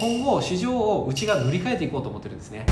今後市場をうちが塗り替えていこうと思ってるんですね。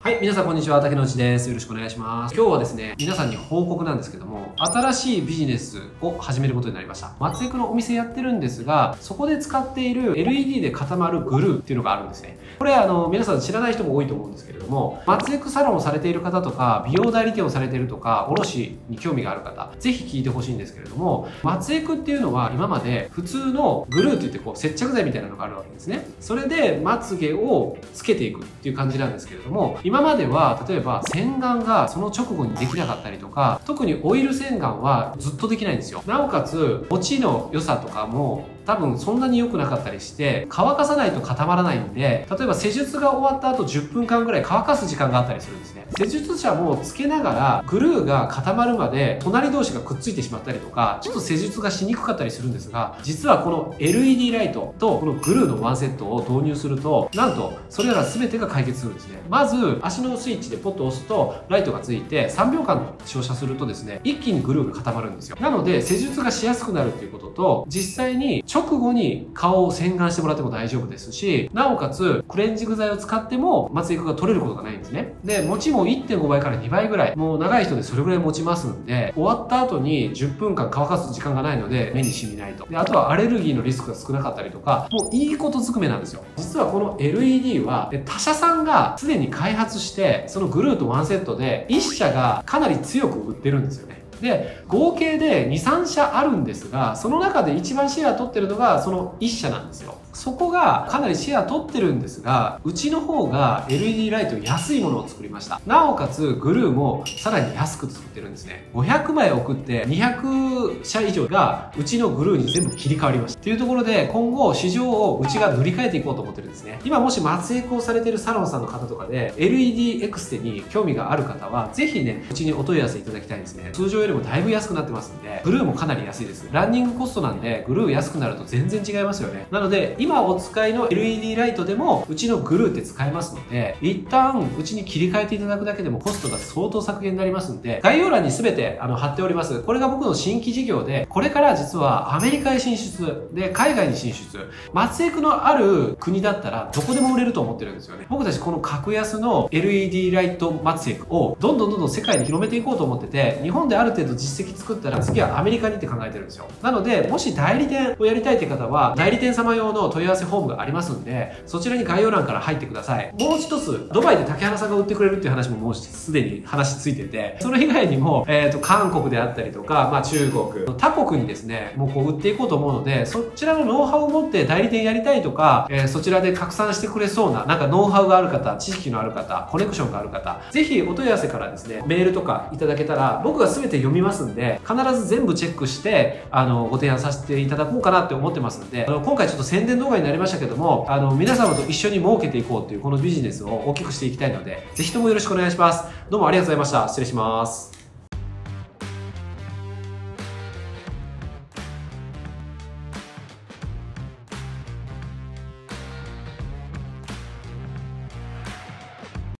はい、皆さんこんにちは、竹之内です。よろしくお願いします。今日はですね、皆さんに報告なんですけども、新しいビジネスを始めることになりました。松江区のお店やってるんですが、そこで使っている LED で固まるグルーっていうのがあるんですね。これ皆さん知らない人も多いと思うんですけれども、松江区サロンをされている方とか、美容代理店をされているとか、卸に興味がある方、ぜひ聞いてほしいんですけれども、松江区っていうのは今まで普通のグルーって言ってこう接着剤みたいなのがあるわけですね。それでまつ毛をつけていくっていう感じなんですけれども、今までは例えば洗顔がその直後にできなかったりとか、特にオイル洗顔はずっとできないんですよ。なおかつ持ちの良さとかも多分そんなに良くなかったりして、乾かさないと固まらないんで、例えば施術が終わった後10分間ぐらい乾かす時間があったりするんですね。施術者もつけながらグルーが固まるまで隣同士がくっついてしまったりとか、ちょっと施術がしにくかったりするんですが、実はこの LED ライトとこのグルーのワンセットを導入すると、なんとそれら全てが解決するんですね。まず足のスイッチでポッと押すとライトがついて3秒間照射するとですね、一気にグルーが固まるんですよ。なので施術がしやすくなるっていうことと、実際に直後に顔を洗顔してもらっても大丈夫ですし、なおかつクレンジング剤を使っても松江区が取れることがないんですね。で、持ちも 1.5 倍から2倍ぐらい、もう長い人でそれぐらい持ちますんで、終わった後に10分間乾かす時間がないので目に染みないと。で、あとはアレルギーのリスクが少なかったりとか、もういいことずくめなんですよ。実はこの LED は他社さんがすでに開発して、そのグルーとワンセットで1社がかなり強く売ってるんですよね。で、合計で 2,3 社あるんですが、その中で一番シェア取ってるのがその1社なんですよ。そこがかなりシェア取ってるんですが、うちの方が LED ライト安いものを作りました。なおかつグルーもさらに安く作ってるんですね。500枚送って200社以上がうちのグルーに全部切り替わりましたっていうところで、今後市場をうちが塗り替えていこうと思ってるんですね。今もし松江区をされてるサロンさんの方とかで LED エクステに興味がある方は、ぜひね、うちにお問い合わせいただきたいですね。通常よりもだいぶ安くなってますんで、グルーもかなり安いです。ランニングコストなんでグルー安くなると全然違いますよね。なので今お使いの LED ライトでもうちのグルーって使えますので、一旦うちに切り替えていただくだけでもコストが相当削減になりますんで、概要欄に全て貼っております。これが僕の新規事業で、これから実はアメリカへ進出で、海外に進出、松江区のある国だったらどこでも売れると思ってるんですよね。僕たちこの格安の LED ライト松江区をどんどん世界に広めていこうと思ってて、日本である程度実績作ったら次はアメリカにって考えてるんですよ。なので、もし代理店をやりたいって方は代理店様用の問い合わせフォームがありますんで、そちらに概要欄から入ってください。もう一つ、ドバイで竹原さんが売ってくれるっていう話ももうすでに話ついてて、それ以外にも、韓国であったりとか、まあ、中国、他国にですね、もうこう売っていこうと思うので、そちらのノウハウを持って代理店やりたいとか、そちらで拡散してくれそうな、なんかノウハウがある方、知識のある方、コネクションがある方、ぜひお問い合わせからですね、メールとかいただけたら、僕が全て読みますんで、必ず全部チェックしてご提案させていただこうかなって思ってますんで、今回ちょっと宣伝動画になりましたけども、皆様と一緒に儲けていこうっていうこのビジネスを大きくしていきたいので、ぜひともよろしくお願いします。どうもありがとうございました。失礼します。